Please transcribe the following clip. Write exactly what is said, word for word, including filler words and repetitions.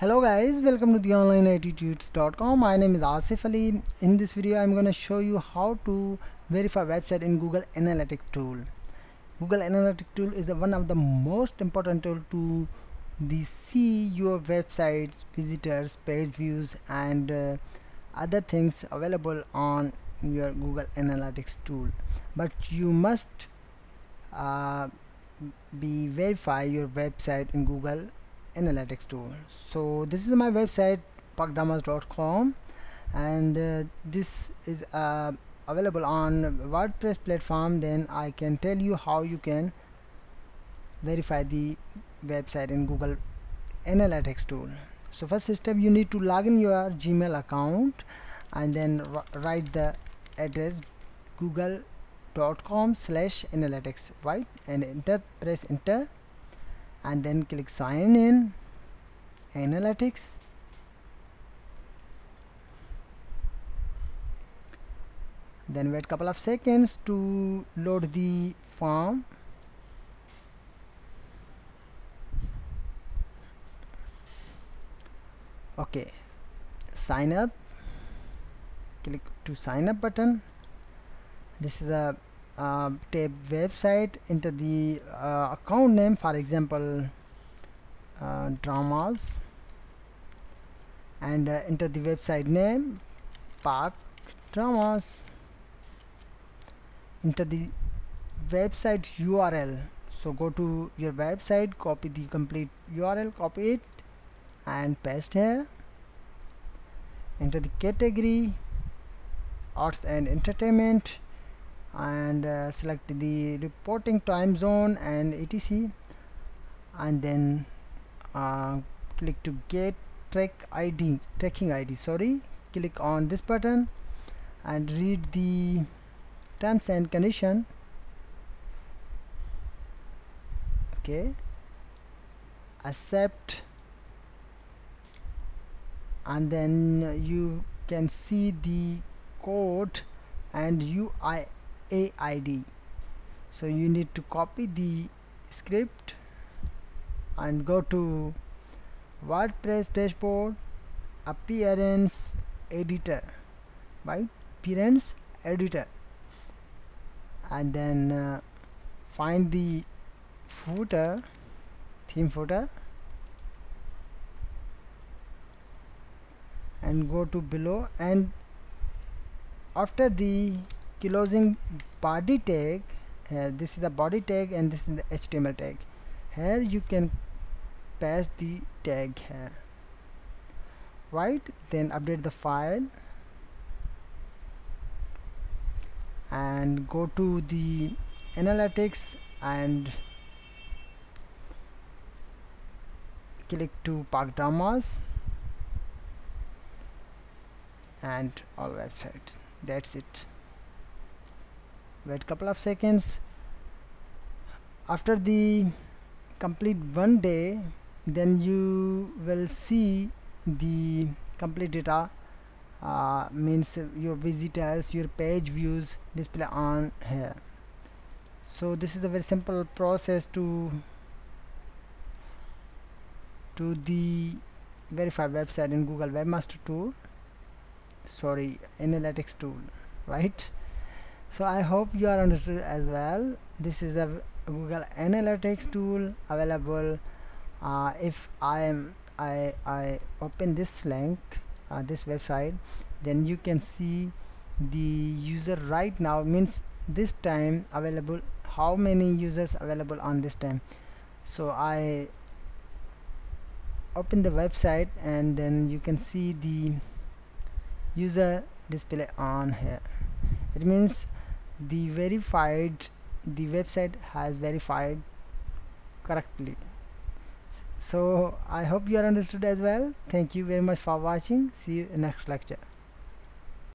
Hello guys, welcome to the online attitudes dot com. My name is Asif Ali. In this video I'm going to show you how to verify website in Google Analytics tool. Google Analytics tool is the one of the most important tool to the see your websites, visitors, page views and uh, other things available on your Google Analytics tool. But you must uh, be verify your website in Google Analytics tool. So this is my website parkdamas dot com, and uh, this is uh, available on WordPress platform. Then I can tell you how you can verify the website in Google Analytics tool. So first step, you need to log in your Gmail account and then write the address google dot com slash analytics, right, and enter, press enter, and then click sign in analytics. Then wait couple of seconds to load the form. Okay, sign up, click to sign up button. This is a Uh, tab website. Enter the uh, account name, for example uh, dramas, and uh, enter the website name Parkdramas. Enter the website U R L, so go to your website, copy the complete U R L, copy it and paste here. Enter the category arts and entertainment, and uh, select the reporting time zone and etc, and then uh, click to get track id tracking id sorry click on this button and read the terms and condition. Okay, accept, and then you can see the code and U I A I D. So you need to copy the script and go to WordPress dashboard, appearance editor, right, appearance editor, and then uh, find the footer, theme footer, and go to below, and after the closing body tag, uh, this is the body tag and this is the H T M L tag. Here you can paste the tag here, right? Then update the file and go to the analytics and click to Parkdramas and all websites. That's it. Wait couple of seconds. After the complete one day, then you will see the complete data, uh, means your visitors, your page views display on here. So this is a very simple process to to the verify website in Google Webmaster Tool, sorry Analytics tool, right? So I hope you are understood as well. This is a Google Analytics tool available. Uh, if I am I, I open this link, uh, this website, then you can see the user right now, means this time available, how many users available on this time. So I open the website and then you can see the user display on here. It means the verified the website has verified correctly. So I hope you are understood as well. Thank you very much for watching. See you in next lecture.